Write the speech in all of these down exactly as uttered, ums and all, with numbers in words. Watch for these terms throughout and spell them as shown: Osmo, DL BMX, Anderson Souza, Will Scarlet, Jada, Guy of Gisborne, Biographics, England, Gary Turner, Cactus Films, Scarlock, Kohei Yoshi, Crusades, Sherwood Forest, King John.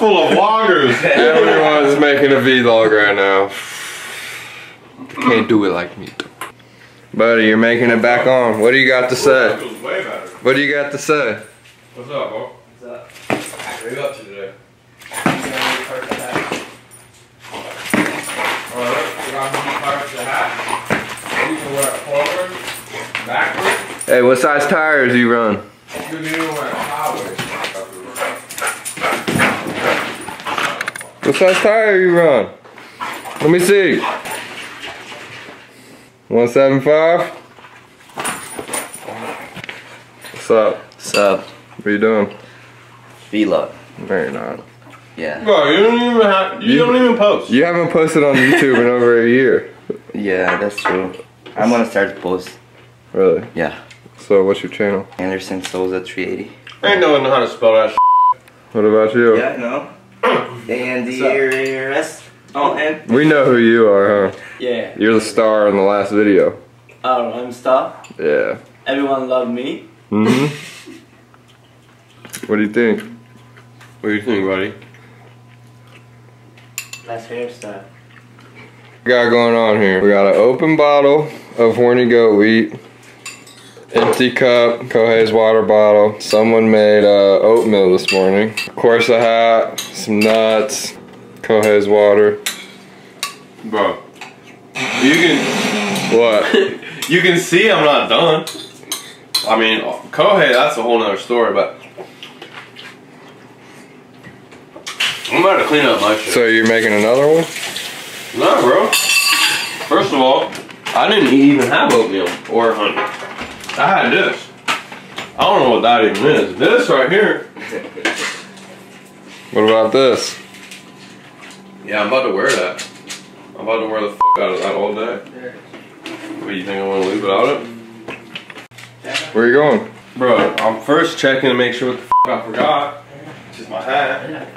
full of vloggers. Everyone's making a vlog right now. They can't do it like me. Buddy, you're making it back on. What do you got to say? What do you got to say? What's up, bro? What's up? What are you up to today? Hey, what size tires do you run? What size tire you run? Let me see. one seventy-five? What's up? What's up? What are you doing? Vlog. Very nice. Yeah. Bro, you don't even have, you, you don't even post. You haven't posted on YouTube in over a year. Yeah, that's true. I'm gonna start to post. Really? Yeah. So what's your channel? Anderson Souza three eighty. I ain't knowing how to spell that. What about you? Yeah, no. A N D R S. Oh, and we know who you are, huh? Yeah. You're the star in the last video. Oh, I'm the star? Yeah. Everyone loved me. Mm-hmm. What do you think? What do you think, buddy? Nice hairstyle. What we got going on here? We got an open bottle of Horny Goat Wheat, empty cup, Kohei's water bottle. Someone made uh, oatmeal this morning. Of course, a hat, some nuts, Kohei's water. Bro, you can. What? You can see I'm not done. I mean, Kohei, that's a whole nother story, but. I'm about to clean up my shit. So you're making another one? No, bro. First of all, I didn't even have oatmeal or honey. I had this. I don't know what that even is. This right here. What about this? Yeah, I'm about to wear that. I'm about to wear the f out of that all day. What, you think I want to leave without it? Where you going? Bro, I'm first checking to make sure what the f I forgot. Which is my hat.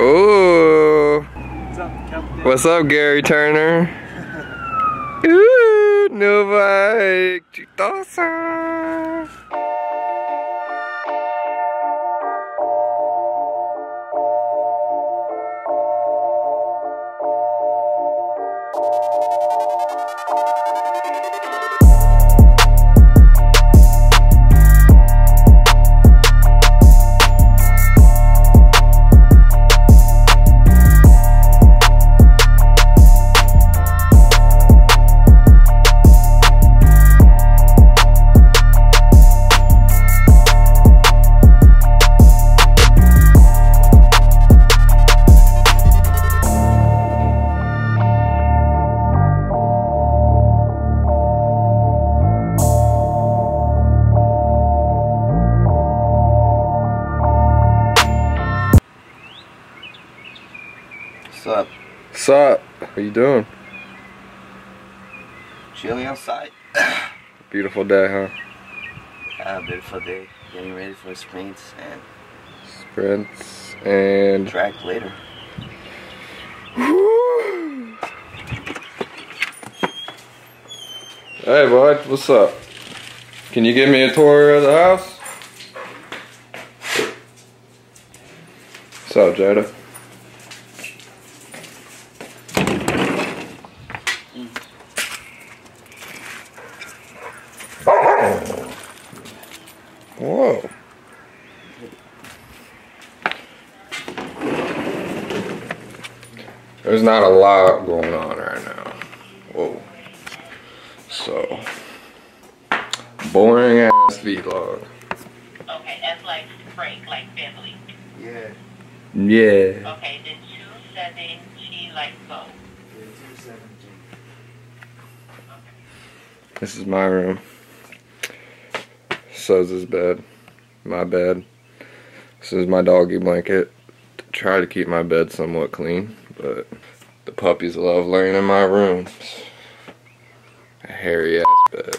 Oh, what's up, Captain? What's up, Gary Turner? Ooh, no bike, chitosa. What's up? What's up? What are you doing? Chilling outside. Beautiful day, huh? Ah, beautiful day. Getting ready for sprints and... Sprints and... Track later. Woo! Hey, bud. What's up? Can you give me a tour of the house? What's up, Jada? Whoa. There's not a lot going on right now. Whoa. So, boring ass vlog. Okay, that's like break, like family. Yeah. Yeah. Okay, the two seven she like go. The two seven two. Okay. This is my room. So this is bed, my bed. This is my doggy blanket. To try to keep my bed somewhat clean, but the puppies love laying in my room. It's a hairy ass bed.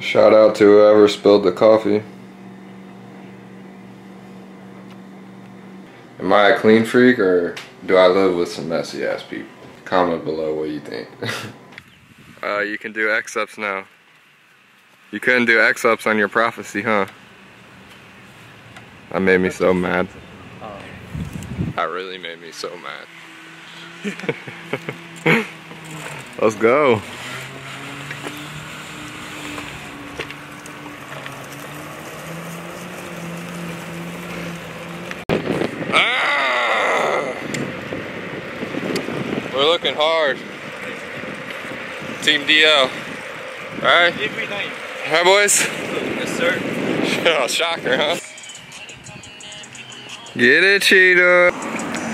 Shout out to whoever spilled the coffee. Am I a clean freak or do I live with some messy ass people? Comment below what you think. uh, you can do X-ups now. You couldn't do X-ups on your prophecy, huh? That made me so mad. That really made me so mad. Let's go. We're looking hard. Team D L. Alright? Every night. Hi, boys. Yes, sir. Oh, shocker, huh? Get it, Cheetah.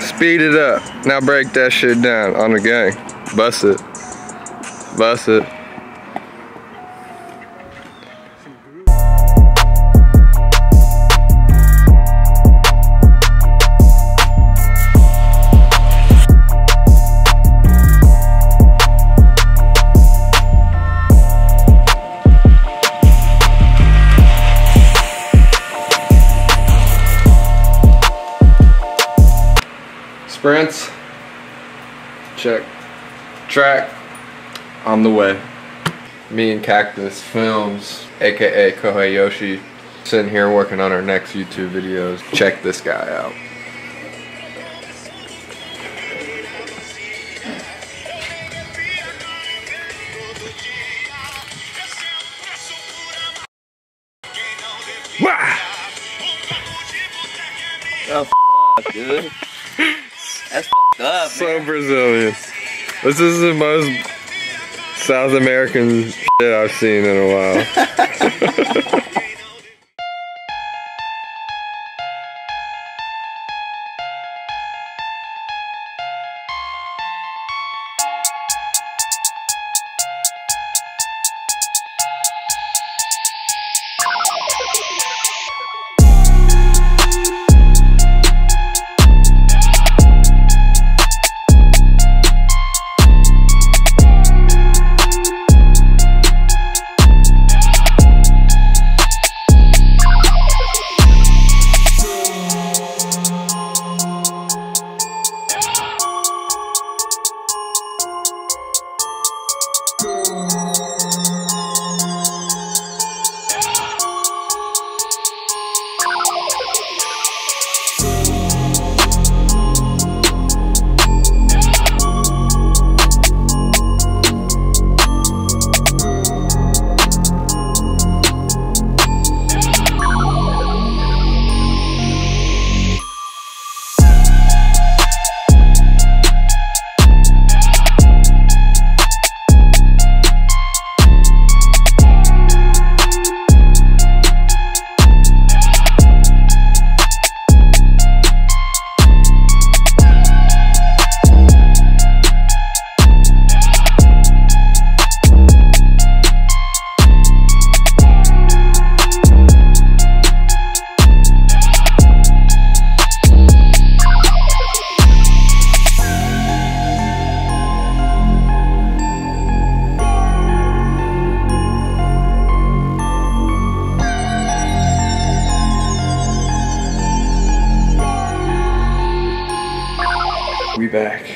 Speed it up. Now break that shit down on the gang. Bust it. Bust it. Sprints, check, track, on the way. Me and Cactus Films, aka Kohei Yoshi, sitting here working on our next YouTube videos. Check this guy out. Wow! Oh, f dude. That's f***ed up, so man. So Brazilian. This is the most South American shit I've seen in a while. Back.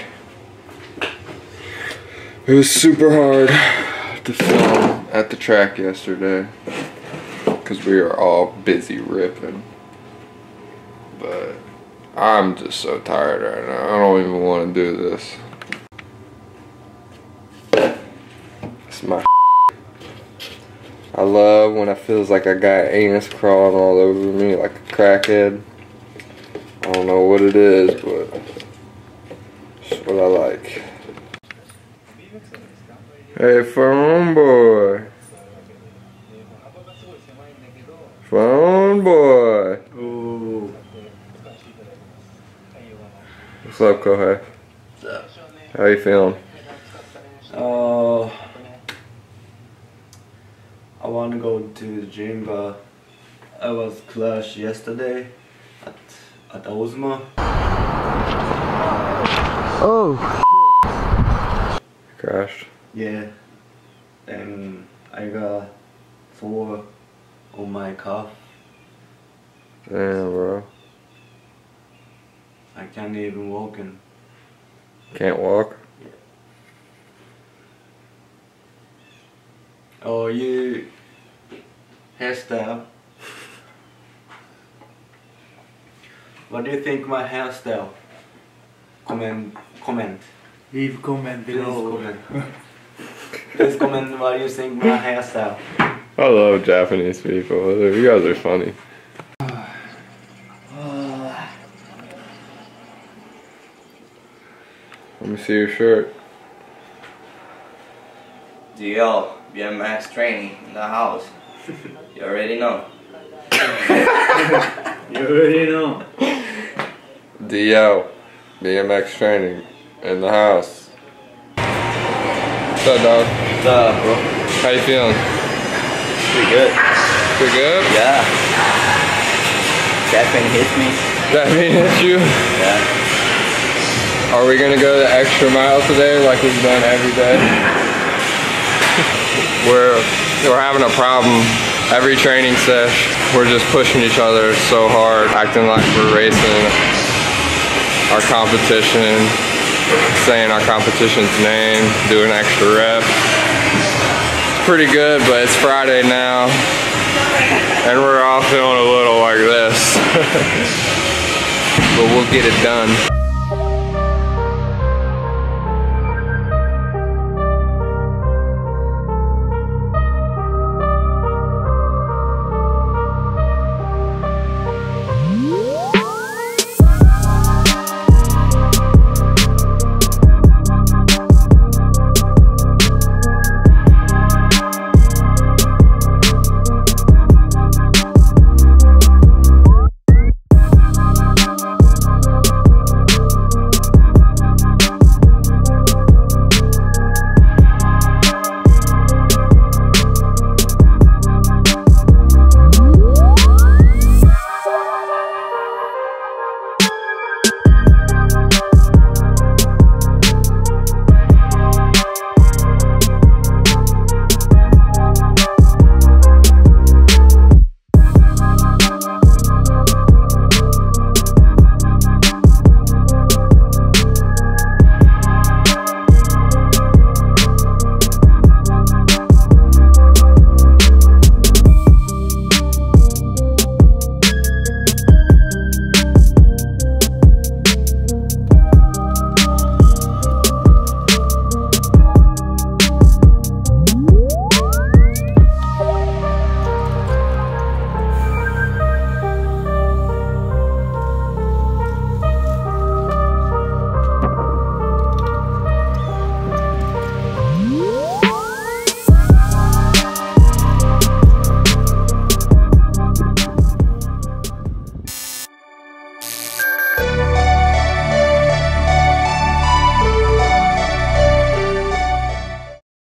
It was super hard to film at the track yesterday because we were all busy ripping, but I'm just so tired right now. I don't even want to do this. It's my I love when it feels like I got anus crawling all over me like a crackhead. I don't know what it is, but what I like. Hey, phone boy. Phone boy. Ooh. What's up, Kohei? What's up? How you feeling? Oh, uh, I want to go to the gym, but I was crashed yesterday at at Osmo. Oh, crashed. Yeah, and I got four on my calf. Damn, bro. I can't even walk in. Can't walk? Yeah. or you hairstyle. What do you think my hairstyle? Comment, comment. Leave comment below. Please comment. Please comment what you think my hairstyle. I love Japanese people. You guys are funny. Let me see your shirt. D L B M X training in the house. You already know. You already know. D L B M X training in the house. What's up, dog? What's up, bro? How you feeling? Pretty good. Pretty good? Yeah. That thing hit me. That thing hit you? Yeah. Are we gonna go the extra mile today, like we've done every day? we're we're having a problem. Every training sesh, we're just pushing each other so hard, acting like we're racing our competition, saying our competition's name, doing extra reps. It's pretty good, but it's Friday now, and we're all feeling a little like this, but we'll get it done.